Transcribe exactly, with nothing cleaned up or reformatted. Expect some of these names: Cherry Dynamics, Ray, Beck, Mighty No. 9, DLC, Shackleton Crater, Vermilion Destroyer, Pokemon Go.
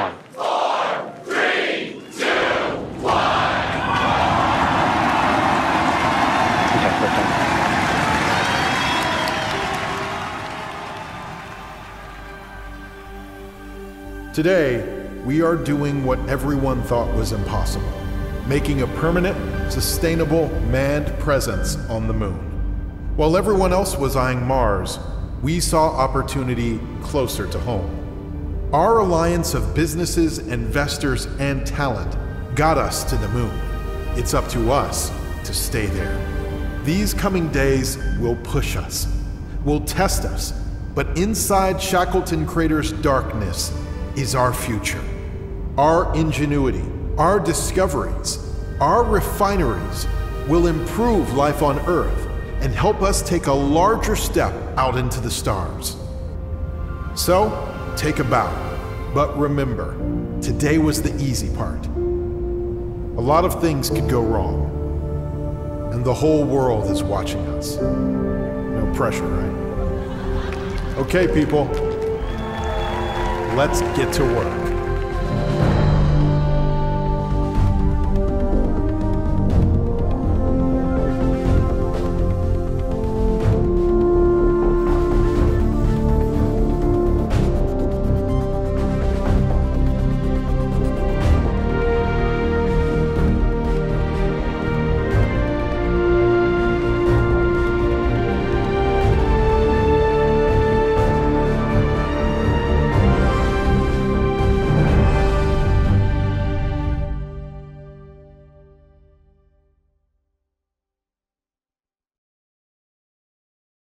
one. Today, we are doing what everyone thought was impossible, making a permanent, sustainable, manned presence on the moon. While everyone else was eyeing Mars, we saw opportunity closer to home. Our alliance of businesses, investors, and talent got us to the moon. It's up to us to stay there. These coming days will push us, will test us, but inside Shackleton Crater's darkness is our future, our ingenuity, our discoveries, our refineries will improve life on Earth and help us take a larger step out into the stars. So, take a bow, but remember, today was the easy part. A lot of things could go wrong, and the whole world is watching us. No pressure, right? Okay, people. Let's get to work.